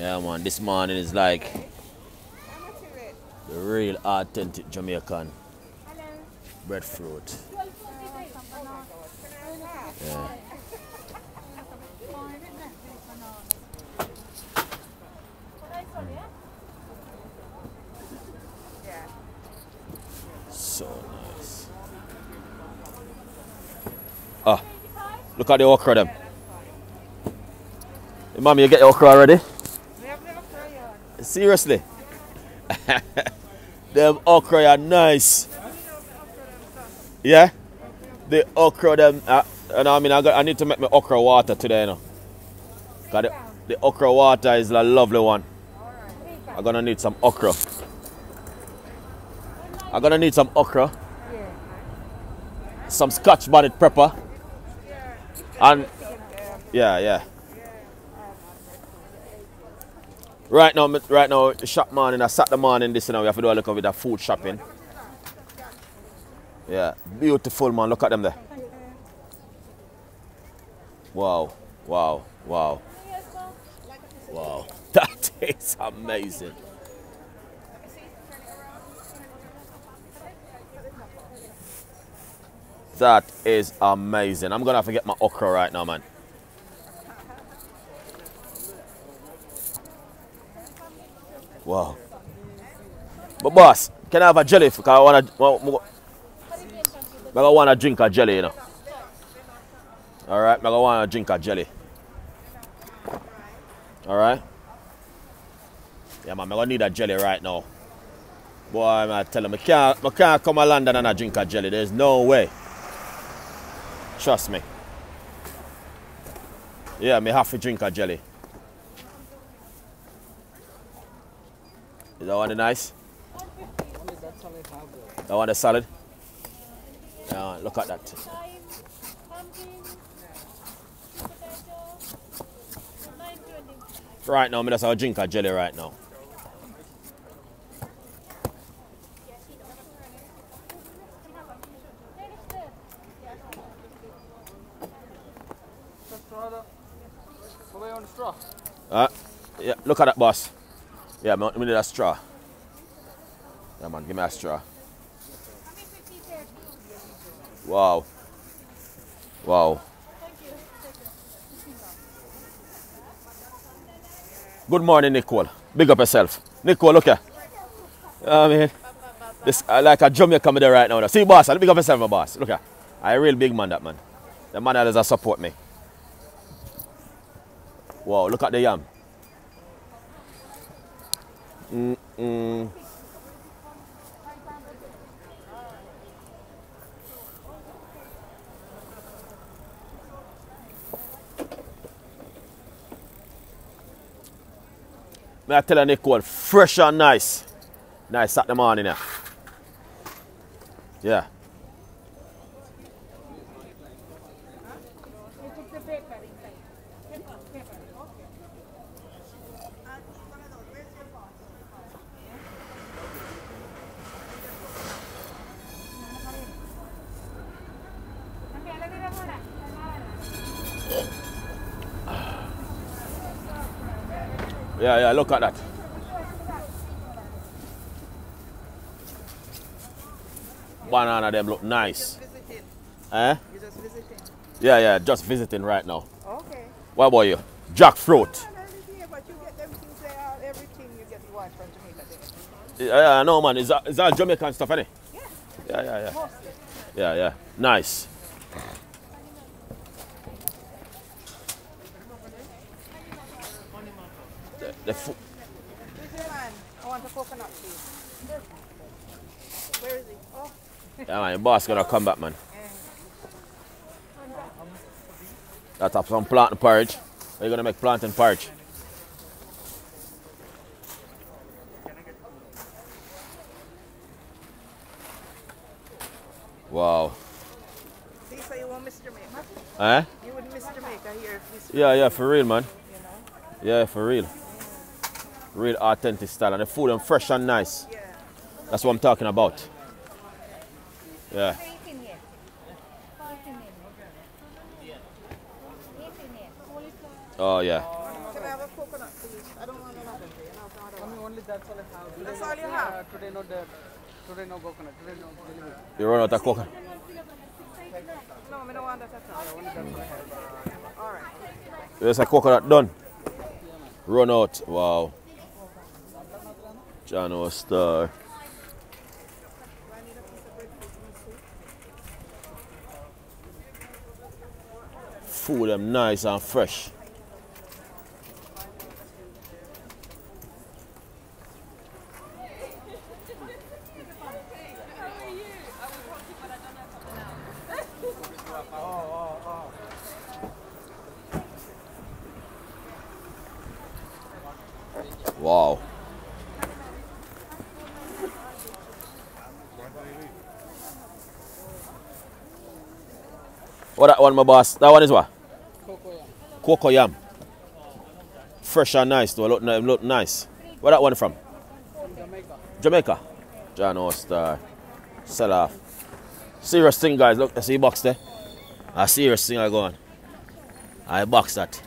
Yeah, man, this morning is like the real authentic Jamaican breadfruit. Yeah. So nice. Ah, look at the okra them. Hey, mommy, you get your okra already? We have the okra here. Seriously? Them okra are nice. Yeah? The okra them, and I mean, I need to make my okra water today, you know. Cause the okra water is a lovely one. I'm gonna need some okra. I'm gonna need some okra, yeah. Some scotch bonnet pepper, yeah. And yeah. Right now, shop morning, I Saturday morning, this, you know, we have to do a look with that food shopping. Yeah, beautiful, man. Look at them there. Wow. That is amazing. That is amazing. I'm gonna have to get my okra right now, man. Wow. But boss, can I have a jelly? Because I wanna drink a jelly, you know. Alright, I wanna drink a jelly. Alright? Yeah, man, I'm gonna need a jelly right now. Boy, I tell him, I can't come to London and I drink a jelly. There's no way. Trust me. Yeah, me have to drink a jelly. Is that one nice? That one the salad? Yeah, look at that. Right now, me just have to drink a jelly right now. Yeah, look at that, boss. Yeah, man, we need a straw. Yeah, man, give me a straw. Wow. Good morning, Nicole. Big up yourself. Nicole, look here. I mean, this like a Jamaican coming there right now. See, boss, big up yourself, my boss. Look here. I a real big man, that man. The man that does support me. Wow, look at the yam. I tell you, Nicole, fresh and nice. Nice Saturday morning here. Yeah. Yeah, look at that. Banana, them look nice. Eh? You just visiting? Yeah, just visiting right now. Okay. What about you? Jackfruit. Yeah, no, man. Is that Jamaican stuff, any? Yeah. Yeah. Mostly. Yeah. Nice. The food. I want a coconut tea. Where is he? Oh. Yeah, man, your boss gonna come back, man. That's up some plantain porridge. Are you gonna make plantain porridge? Wow. See, so you won't miss Jamaica? Eh? You would miss Jamaica here if you stayed. Yeah, for real, man. You know? Yeah, for real. Real authentic style, and the food and fresh and nice. Yeah. That's what I'm talking about. Yeah. Oh yeah. Can I have a coconut, please. I don't want another. Only that's all I have. Today that's all you have? Today no date. Today no coconut. Today no delivery. You run out of coconut? No, I don't want that at all. Only that's all I have. All right. There's a coconut done. Run out. Wow. John was star. Food them nice and fresh. Wow. Oh, that one, my boss. That one is what? Coco yam. Fresh and nice, though. Look nice. Where that one from? Jamaica. Jamaica. John Oster. Sell off. Serious thing, guys. Look, I see box there. A serious thing I go on. I box that.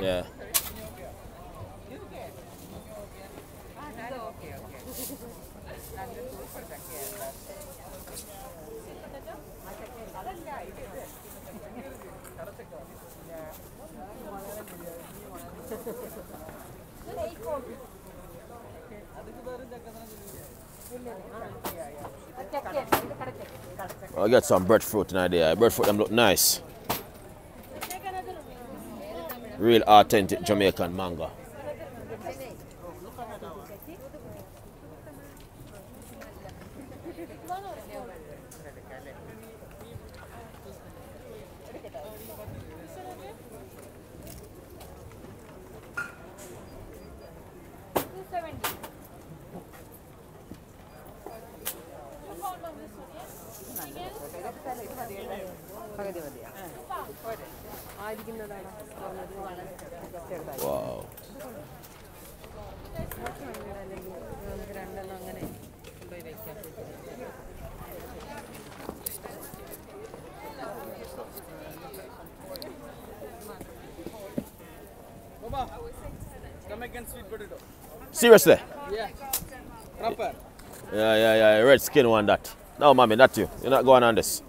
Yeah. I got some breadfruit in there. Breadfruit them look nice. Real authentic Jamaican mango. Wow. Seriously? Yeah. Proper. Yeah. Red skin one that. No, mommy, not you. You're not going on this.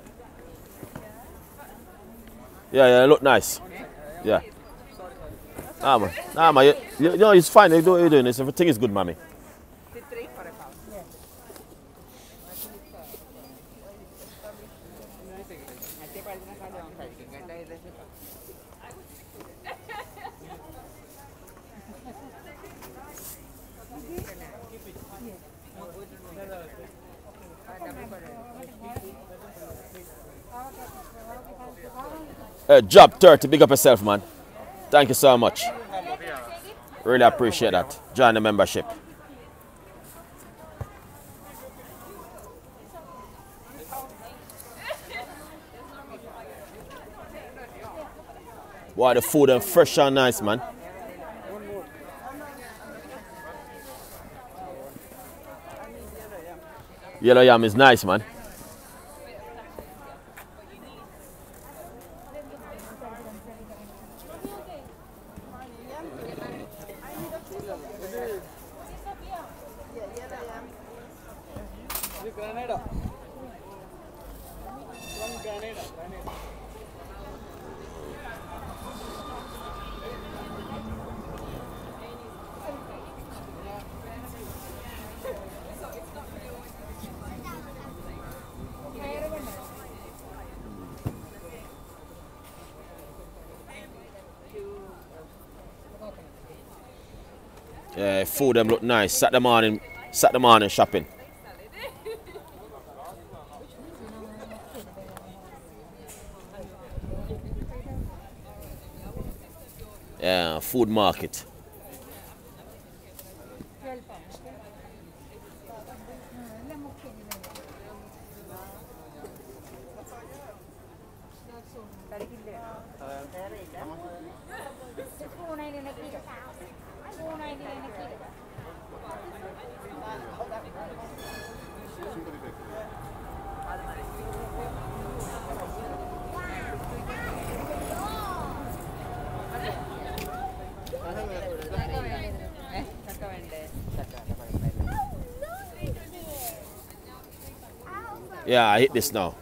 Yeah, look nice. Yeah. Nah, man. You know, it's fine. You do what you're doing. Everything is good, mommy. Job 30, big up yourself, man. Thank you so much. Really appreciate that. Join the membership. Wow, the food and fresh and nice, man. Yellow yam is nice, man. Yeah, food them look nice. Saturday morning shopping. Yeah, food market. Yeah, I hit this now.